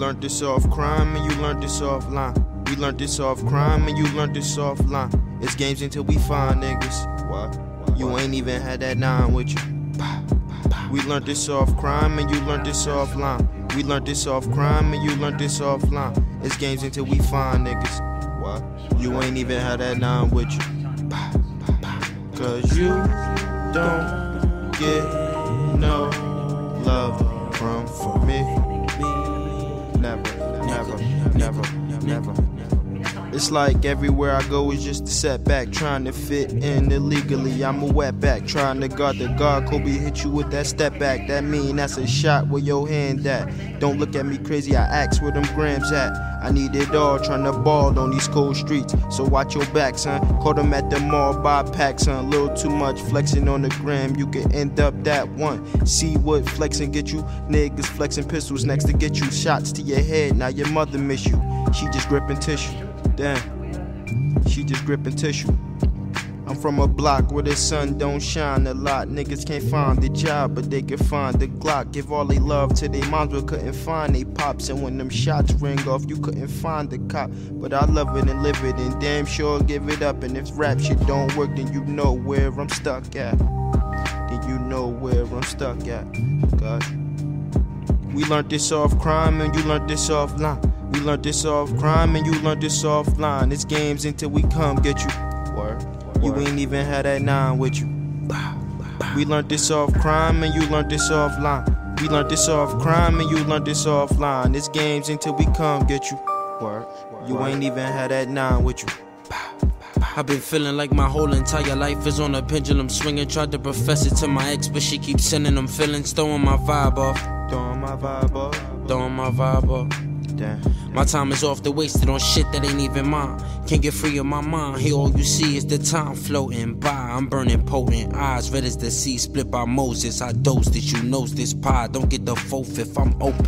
learned this off crime and you learned this offline. We learned this off crime and you learned this offline. It's games until we find niggas. Why? You ain't even had that 9 with you. We learned this off crime and you learned this offline. We learned this off crime and you learned this offline. It's games until we find niggas. Why? You ain't even had that 9 with you. Cause you don't get no love from me. Never. It's like everywhere I go is just a setback, trying to fit in illegally. I'm a wetback, trying to guard the guard. Kobe hit you with that step back. That mean that's a shot where your hand at. Don't look at me crazy, I ask where them grams at. I need it all, tryna ball on these cold streets. So watch your back, son. Caught him at the mall by pack, son. A little too much flexing on the gram. You can end up that one. See what flexing get you? Niggas flexing pistols next to get you. Shots to your head, now your mother miss you. She just gripping tissue. Damn. She just gripping tissue. I'm from a block where the sun don't shine a lot. Niggas can't find the job, but they can find the Glock. Give all they love to they moms, but couldn't find they pops. And when them shots ring off, you couldn't find the cop. But I love it and live it, and damn sure give it up. And if rap shit don't work, then you know where I'm stuck at. Then you know where I'm stuck at. God. We learned this off crime, and you learned this offline. We learned this off crime, and you learned this offline. It's games until we come get you. Word. You ain't even had that 9 with you. We learned this off crime and you learned this offline. We learned this off crime and you learned this offline. It's games until we come get you. You ain't even had that 9 with you. I've been feeling like my whole entire life is on a pendulum swinging. Tried to profess it to my ex, but she keeps sending them feelings, throwing my vibe off. Throwing my vibe off. Damn. My time is often wasted on shit that ain't even mine. Can't get free of my mind. Here all you see is the time floating by. I'm burning potent eyes, red as the sea split by Moses. I dosed it, you knows this pie. Don't get the fourth if I'm open.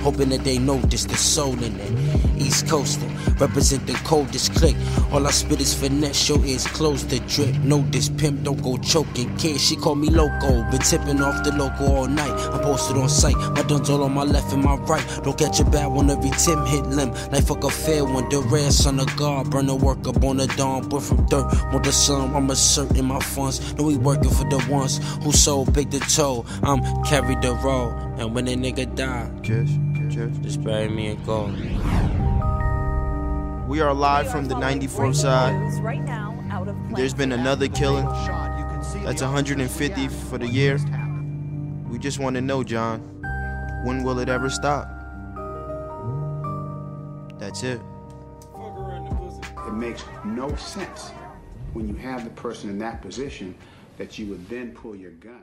Hoping that they notice the soul in it. East coastin', represent the coldest click. All I spit is finesse, your ears closed the drip. Know this pimp, don't go choking. Kid, she call me loco. Been tipping off the local all night. I'm posted on sight. My dun's all on my left and my right. Don't catch a bad one every Tim hit limb. Life fuck a fair one. The rare son of God. Burn the work up on the dawn. Born from dirt. Want the sun. I'm asserting my funds. Know we working for the ones who so big the toe. I'm carried the roll. And when a nigga die, just bury me and go. We are live from the 94th side. Right now, out of there's been another killing. That's 150 for the year. We just want to know, John, when will it ever stop? That's it. It makes no sense when you have the person in that position that you would then pull your gun.